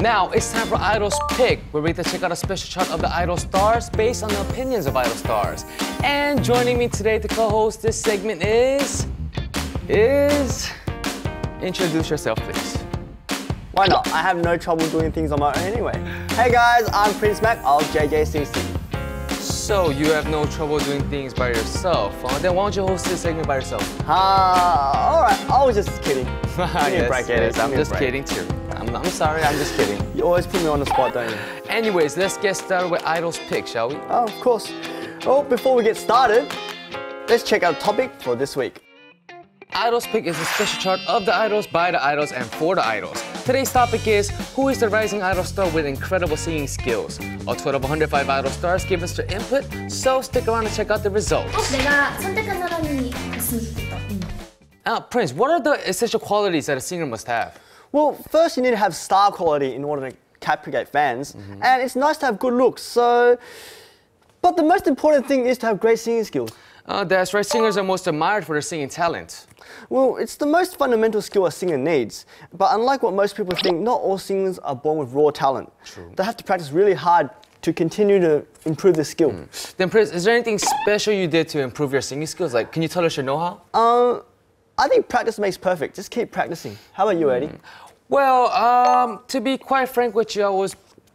Now it's time for Idol's Pick, where we check out a special chart of the idol stars based on the opinions of idol stars. And joining me today to co-host this segment is... Introduce yourself, please. Why not? I have no trouble doing things on my own anyway. Hey guys, I'm Prince Mac of JJCC. So you have no trouble doing things by yourself. Then why don't you host this segment by yourself? All right. I was just kidding. I'm just kidding too. I'm sorry. I'm just kidding. You always put me on the spot, don't you? Anyways, let's get started with Idol's Pick, shall we? Oh, of course. Oh, before we get started, let's check out topic for this week. Idol's Pick is a special chart of the idols, by the idols, and for the idols. Today's topic is, who is the rising idol star with incredible singing skills? A total of 105 idol stars gave us their input, so stick around and check out the results. Now, Prince, what are the essential qualities that a singer must have? Well, first you need to have star quality in order to captivate fans, and it's nice to have good looks, so... But the most important thing is to have great singing skills. That's right, singers are most admired for their singing talent. Well, it's the most fundamental skill a singer needs. But unlike what most people think, not all singers are born with raw talent. True. They have to practice really hard to continue to improve their skill. Then Prince, is there anything special you did to improve your singing skills? Like, can you tell us your know-how? I think practice makes perfect. Just keep practicing. How about you, Eddie? Well, to be quite frank with you, I was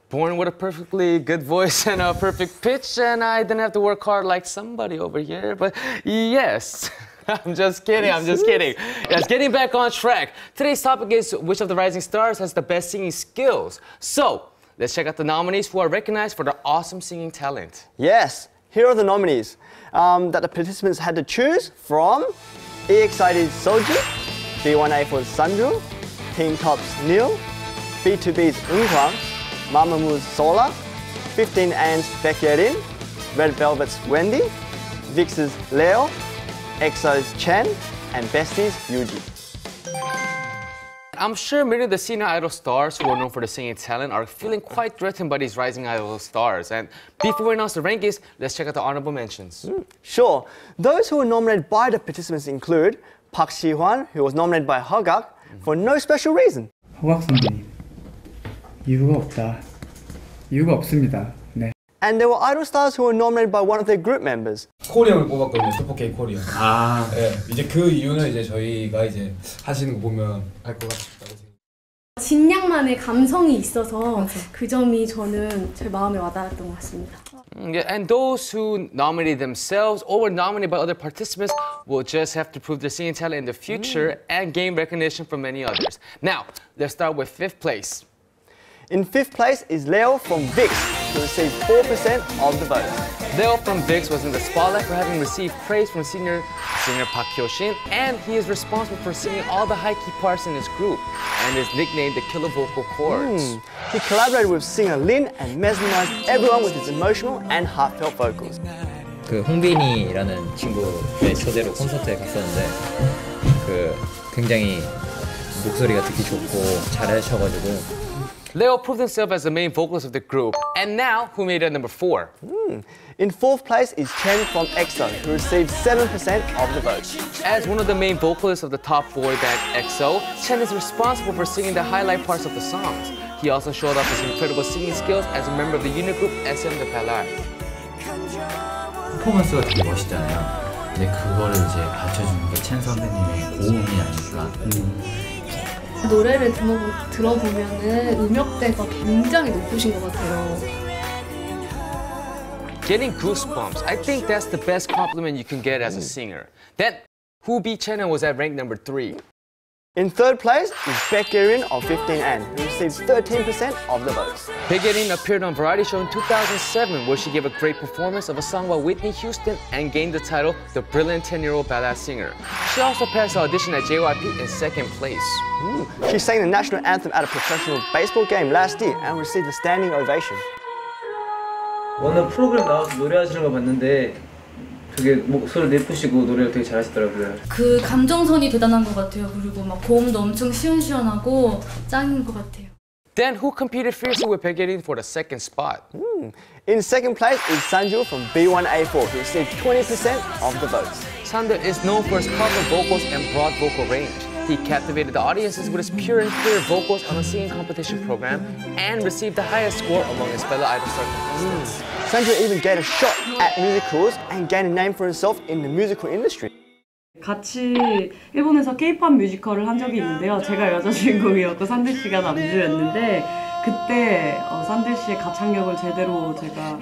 born with a perfectly good voice and a perfect pitch, and I didn't have to work hard like somebody over here, but yes. I'm just kidding, I'm just kidding. Yes, getting back on track. Today's topic is which of the rising stars has the best singing skills. So, let's check out the nominees who are recognized for their awesome singing talent. Yes, here are the nominees that the participants had to choose from. EXID's Solji, B1A4's Sunju, Team Top's Neil, B2B's Eunkwang, Mamamoo's Sola, 15A's Baek Yerin, Red Velvet's Wendy, VIXX's Leo, EXO's Chen, and Bestie's Yuji. I'm sure many of the senior idol stars who are known for their singing talent are feeling quite threatened by these rising idol stars. And before we announce the rankings, let's check out the honorable mentions. Sure. Those who were nominated by the participants include Park Si-hwan, who was nominated by Ho-gak for no special reason. Ho-gak 선배님, 이유가 없다. 이유가 없습니다. And there were idol stars who were nominated by one of their group members. 코리아를 뽑았거든요. 슈퍼K 코리아. 아, 예. 이제 그 이유는 이제 저희가 이제 하시는 거 보면 알 것 같다고 생각해요. 진양만의 감성이 있어서 그 점이 저는 제 마음에 와닿았던 것 같습니다. Yeah, and those who nominated themselves or were nominated by other participants will just have to prove their singing talent in the future and gain recognition from many others. Now, let's start with 5th place. In 5th place is Leo from VIXX, who received 4% of the vote. Leo from VIXX was in the spotlight for having received praise from singer Park Hyo Shin, and he is responsible for singing all the high key parts in his group, and is nicknamed the Killer Vocal Chords. He collaborated with singer Lin and mesmerized everyone with his emotional and heartfelt vocals. 그 홍빈이라는 친구의 초대로 콘서트에 갔었는데 그 굉장히 목소리가 듣기 좋고 잘하셔가지고. Leo proved himself as the main vocalist of the group. And now, who made it at number 4? In 4th place is Chen from EXO, who received 7% of the vote. As one of the main vocalists of the top 4 band EXO, Chen is responsible for singing the highlight parts of the songs. He also showed off his incredible singing skills as a member of the unit group SM The Palate. 퍼포먼스가 되게 멋있잖아요. 근데 그거를 이제 받쳐주는 게 첸 선배님의 고음이 아닐까. 노래를 들어보면은 음역대가 굉장히 높으신 것 같아요. Getting goosebumps. I think that's the best compliment you can get as a singer. Then, who beat Chenan was at rank number 3. In 3rd place is Baek Yerin of 15N, who receives 13% of the votes. Baek Yerin appeared on a variety show in 2007, where she gave a great performance of a song by Whitney Houston and gained the title The Brilliant 10-Year-Old Ballad Singer. She also passed the audition at JYP in 2nd place. She sang the national anthem at a professional baseball game last year and received a standing ovation. 워낙 프로그램 나와서 노래하시는 거 봤는데 되게 목소리 예쁘시고 노래를 되게 잘하시더라고요. 그 감정선이 대단한 것 같아요. 그리고 막 고음도 엄청 시원시원하고 짱인 것 같아요. Then who competed fiercely with Baek Yerin for the 2nd spot? In 2nd place is Sanju from B1A4, who received 20% of the votes. Sanju is known for his powerful vocals and broad vocal range. He captivated the audiences with his pure and clear vocals on a singing competition program and received the highest score among his fellow idol star contestants. Sanju even gained a shot at musicals and gained a name for himself in the musical industry. 같이 일본에서 K-pop 뮤지컬을 한 적이 있는데요. 제가 여자 주인공이었고 산들 씨가 남주였는데 그때 산들 씨의 가창력을 제대로 제가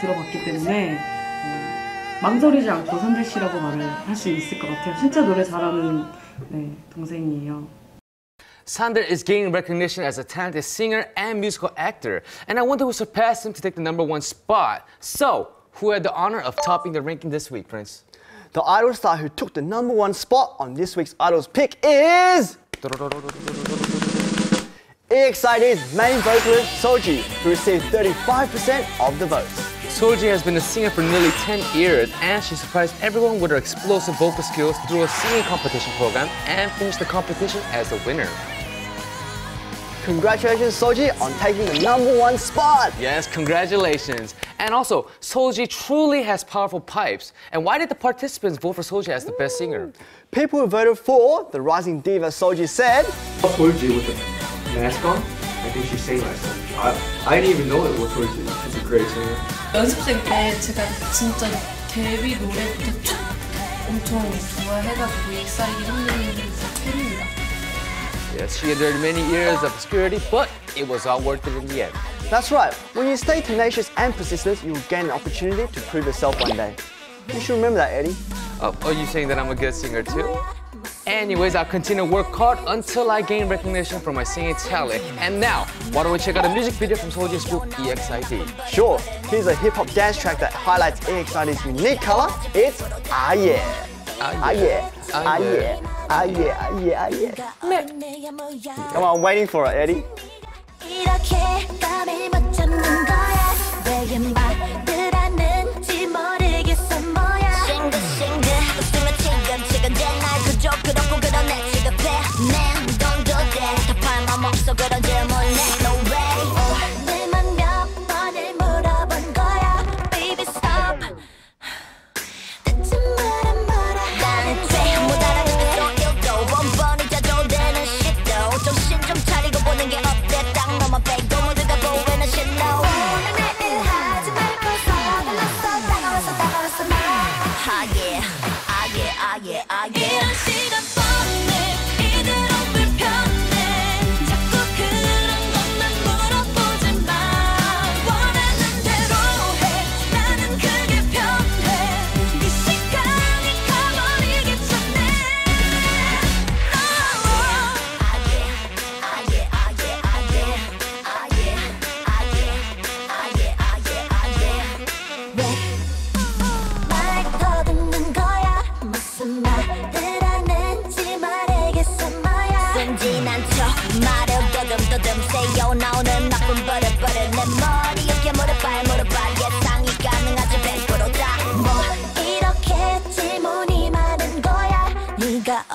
들어봤기 때문에 망설이지 않고 산들 씨라고 말을 할 수 있을 것 같아요. 진짜 노래 잘하는 네, 동생이에요. Sander is gaining recognition as a talented singer and musical actor, and I wonder who surpassed him to take the #1 spot. So, who had the honor of topping the ranking this week, Prince? The idol star who took the #1 spot on this week's idol's pick is EXID's main vocalist Solji, who received 35% of the votes. Solji has been a singer for nearly 10 years, and she surprised everyone with her explosive vocal skills through a singing competition program and finished the competition as a winner. Congratulations, Solji, on taking the #1 spot! Yes, congratulations! And also, Solji truly has powerful pipes. And why did the participants vote for Solji as the best singer? People who voted for the rising diva Solji said, Solji with the mask on, I think she sang last time. I didn't even know it was Solji. She's a great singer. 연습생 때 제가 진짜 데뷔 노래부터 쭉 엄청 좋아해가지고 EXID 선배님들이 팬입니다. Yes, she endured many years of obscurity, but it was all worth it in the end. That's right. When you stay tenacious and persistent, you'll gain an opportunity to prove yourself one day. You should remember that, Eddie. Oh, you're saying that I'm a good singer too? Anyways, I'll continue to work hard until I gain recognition for my singing talent. And now, why don't we check out a music video from Solji's group, EXID? Sure. Here's a hip-hop dance track that highlights EXID's unique color. It's AH YEAH. Ah yeah, ah yeah, ah yeah, ah yeah, ah yeah. Come on, I'm waiting for it, Eddie.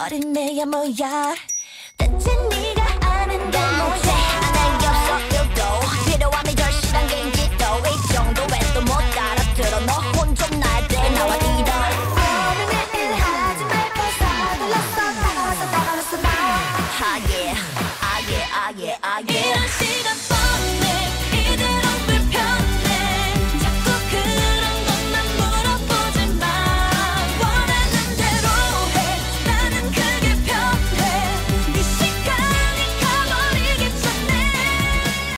어린애야 뭐야 대체 네가 아는 건 뭐지 아는 게 없어 일도 필요하면 절실한 개인기도 이 정도엔 또 못 알아들어 너 혼 좀 날 때 나와